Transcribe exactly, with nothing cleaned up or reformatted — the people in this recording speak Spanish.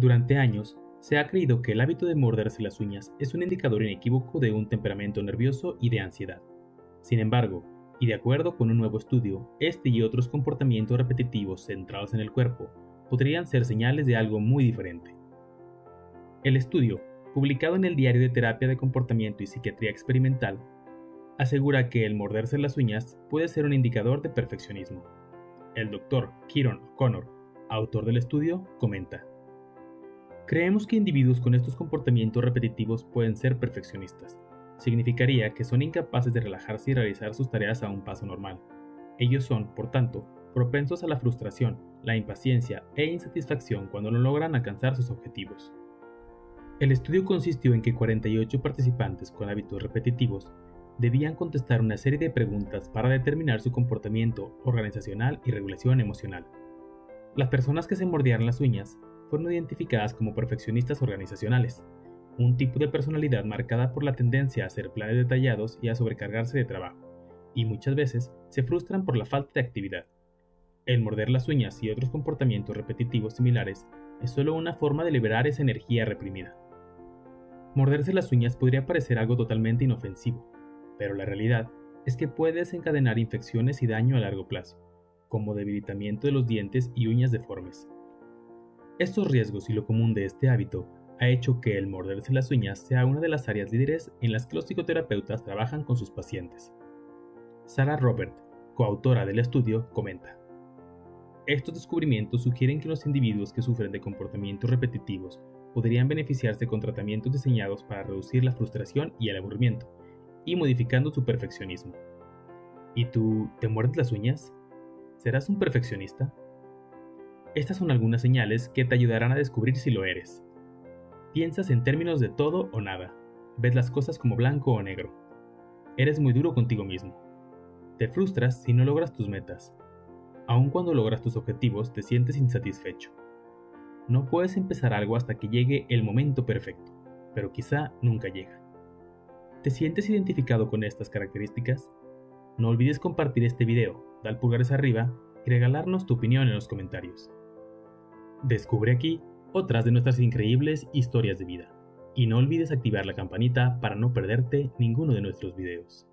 Durante años, se ha creído que el hábito de morderse las uñas es un indicador inequívoco de un temperamento nervioso y de ansiedad. Sin embargo, y de acuerdo con un nuevo estudio, este y otros comportamientos repetitivos centrados en el cuerpo podrían ser señales de algo muy diferente. El estudio, publicado en el Diario de Terapia de Comportamiento y Psiquiatría Experimental, asegura que el morderse las uñas puede ser un indicador de perfeccionismo. El doctor Kiron O'Connor, autor del estudio, comenta: creemos que individuos con estos comportamientos repetitivos pueden ser perfeccionistas. Significaría que son incapaces de relajarse y realizar sus tareas a un paso normal. Ellos son, por tanto, propensos a la frustración, la impaciencia e insatisfacción cuando no logran alcanzar sus objetivos. El estudio consistió en que cuarenta y ocho participantes con hábitos repetitivos debían contestar una serie de preguntas para determinar su comportamiento organizacional y regulación emocional. Las personas que se mordían las uñas fueron identificadas como perfeccionistas organizacionales, un tipo de personalidad marcada por la tendencia a hacer planes detallados y a sobrecargarse de trabajo, y muchas veces se frustran por la falta de actividad. El morder las uñas y otros comportamientos repetitivos similares es solo una forma de liberar esa energía reprimida. Morderse las uñas podría parecer algo totalmente inofensivo, pero la realidad es que puede desencadenar infecciones y daño a largo plazo, como debilitamiento de los dientes y uñas deformes. Estos riesgos y lo común de este hábito ha hecho que el morderse las uñas sea una de las áreas líderes en las que los psicoterapeutas trabajan con sus pacientes. Sara Robert, coautora del estudio, comenta: estos descubrimientos sugieren que los individuos que sufren de comportamientos repetitivos podrían beneficiarse con tratamientos diseñados para reducir la frustración y el aburrimiento, y modificando su perfeccionismo. ¿Y tú te muerdes las uñas? ¿Serás un perfeccionista? Estas son algunas señales que te ayudarán a descubrir si lo eres. Piensas en términos de todo o nada. Ves las cosas como blanco o negro. Eres muy duro contigo mismo. Te frustras si no logras tus metas. Aun cuando logras tus objetivos, te sientes insatisfecho. No puedes empezar algo hasta que llegue el momento perfecto, pero quizá nunca llega. ¿Te sientes identificado con estas características? No olvides compartir este video, dar pulgares arriba y regalarnos tu opinión en los comentarios. Descubre aquí otras de nuestras increíbles historias de vida. Y no olvides activar la campanita para no perderte ninguno de nuestros videos.